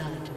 blood.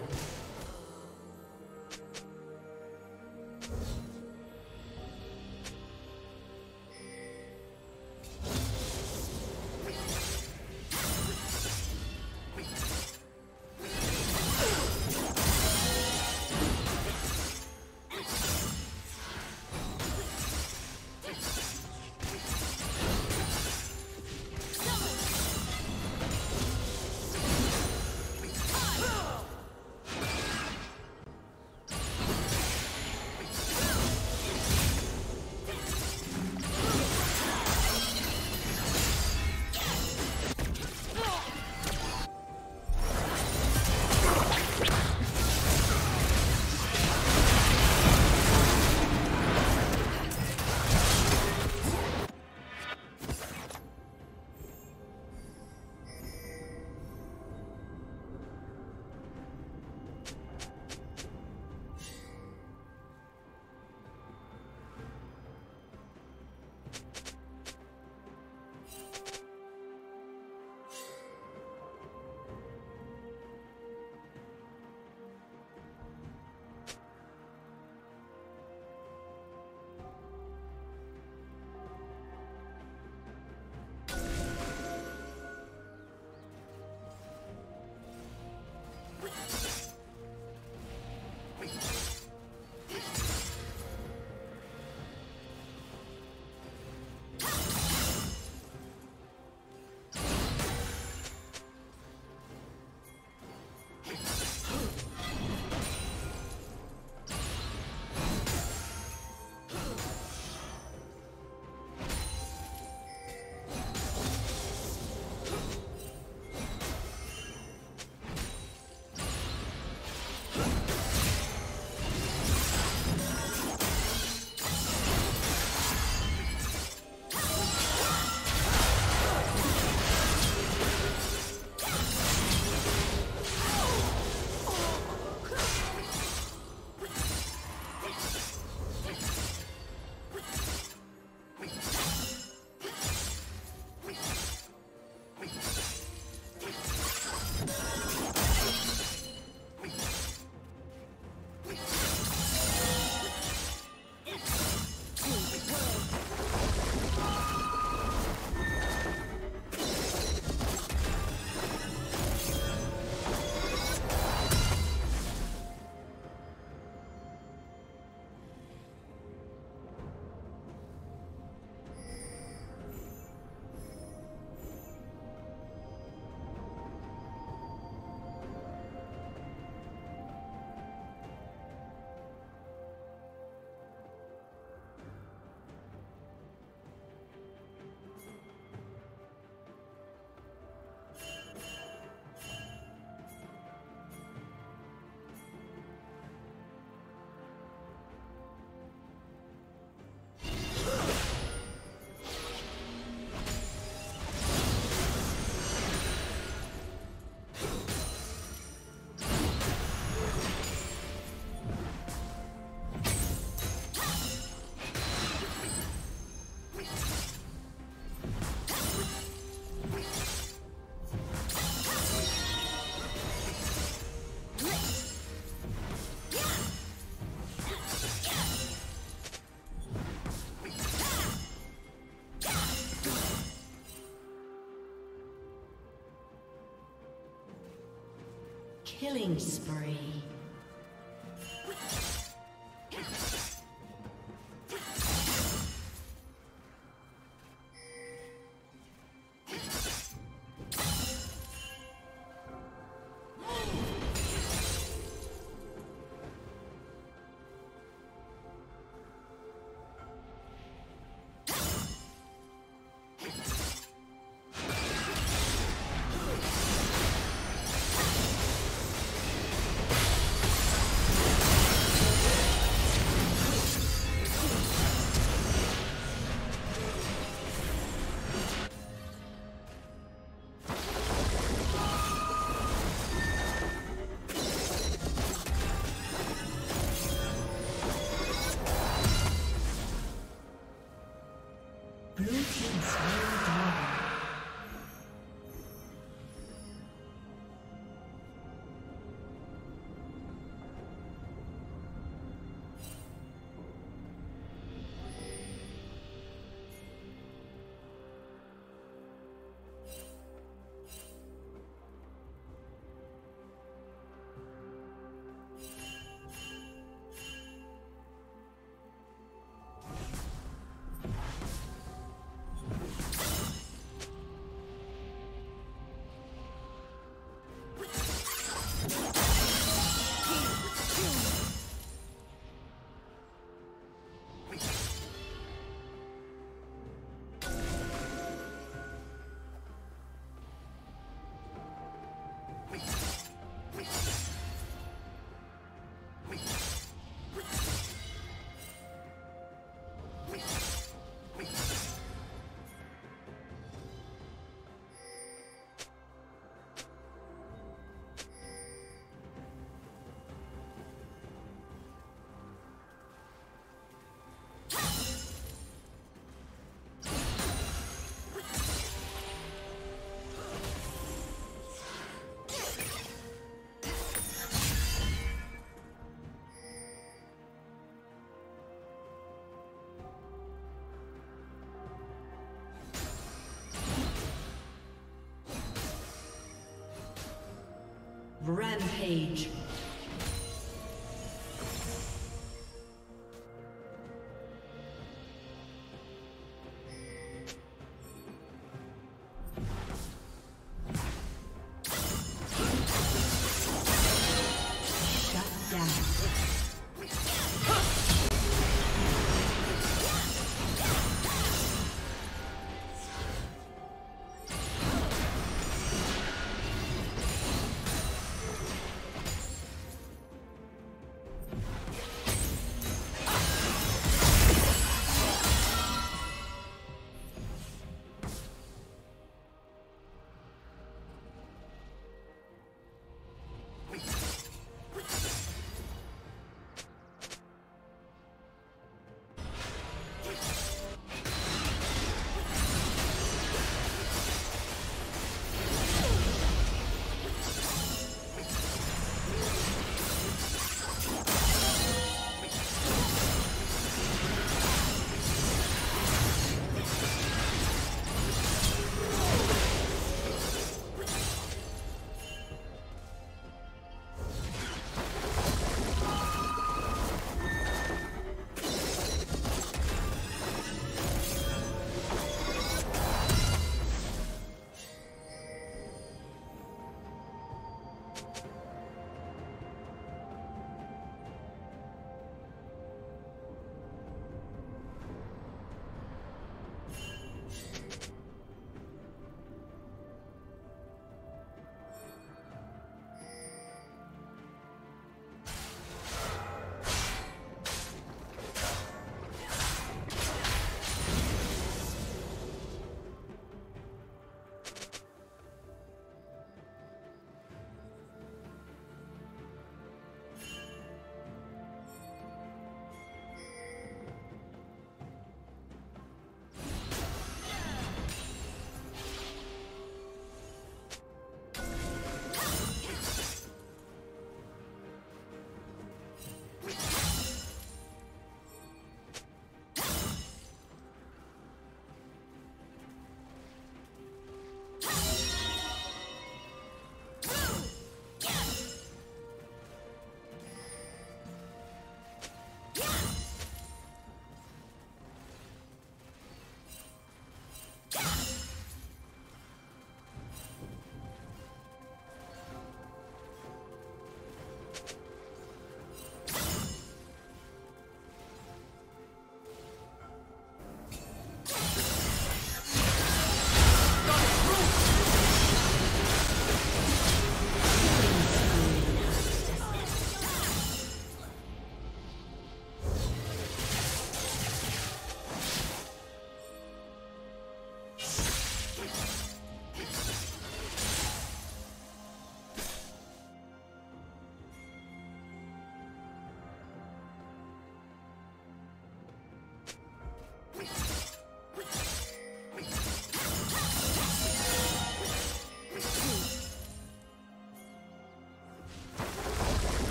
Killing spree. Rampage.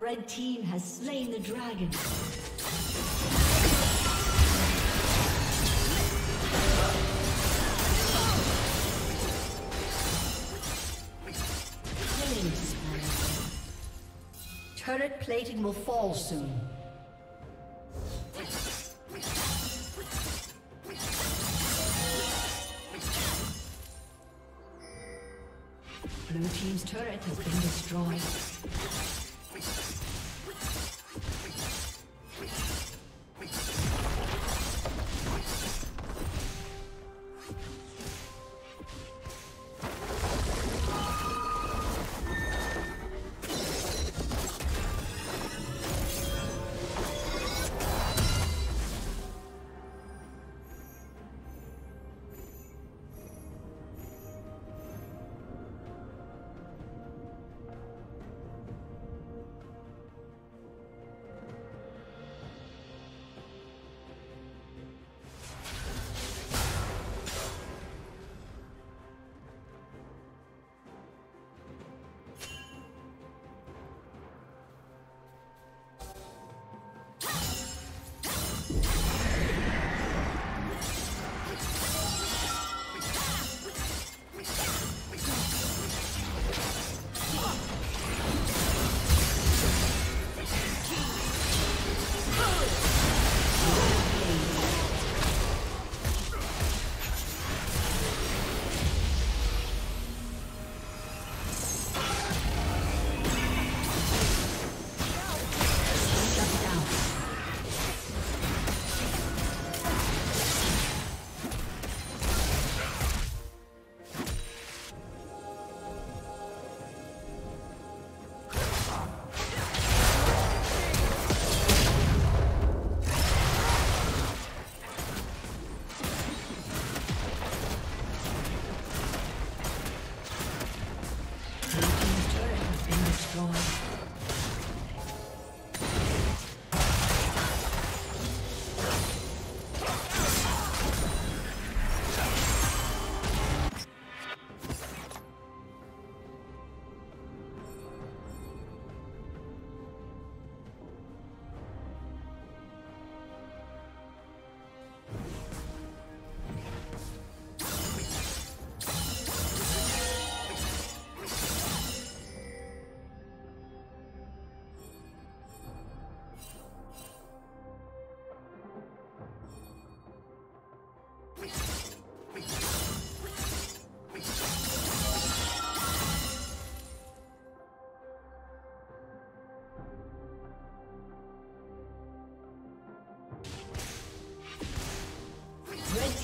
Red team has slain the dragon. Killing spree. Turret plating will fall soon. Blue team's turret has been destroyed.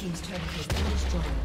team's turret has been destroyed.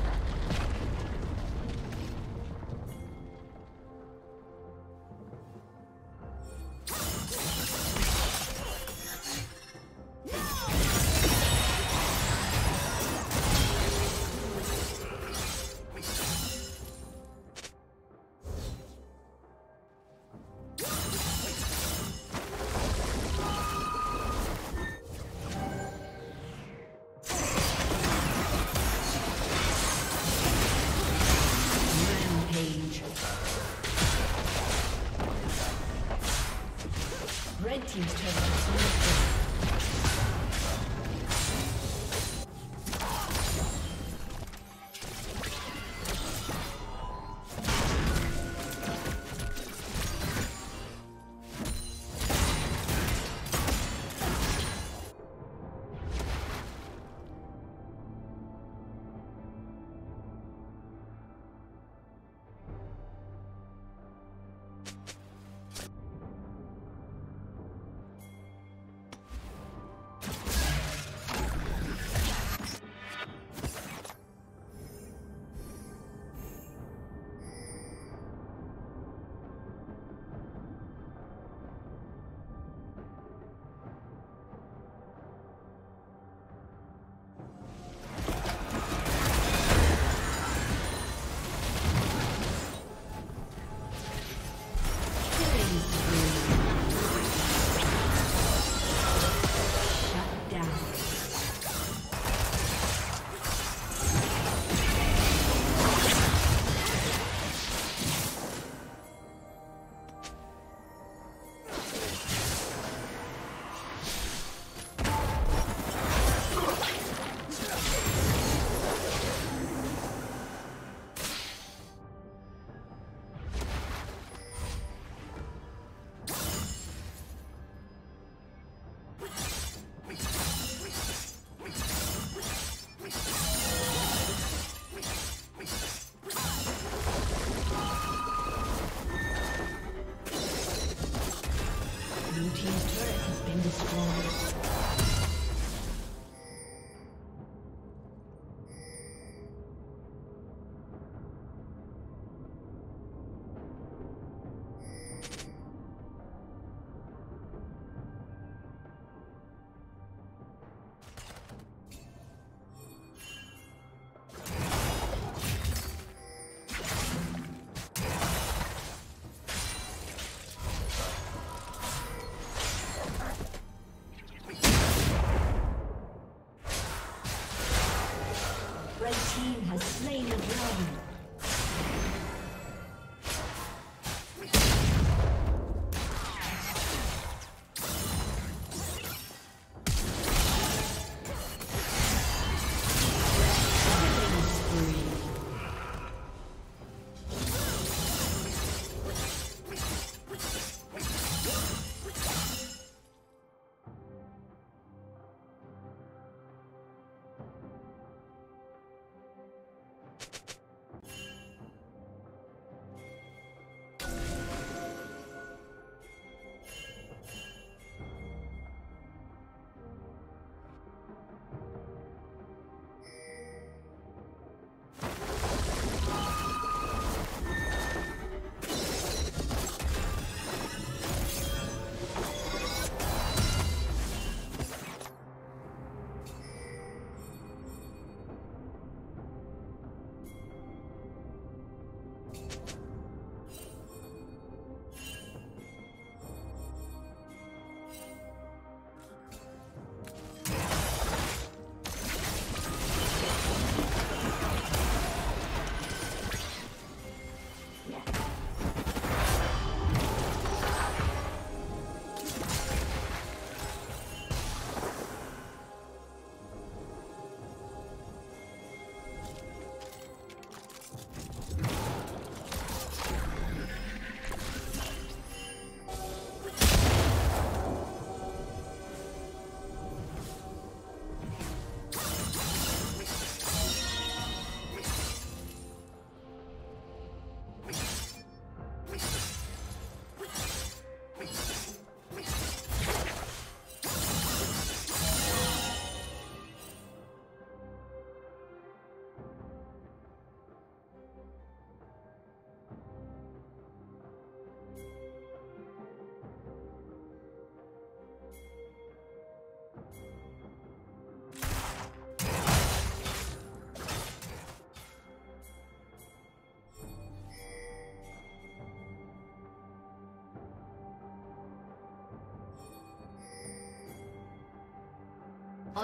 Team's turn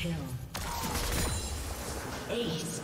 kill. Ace.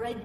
Red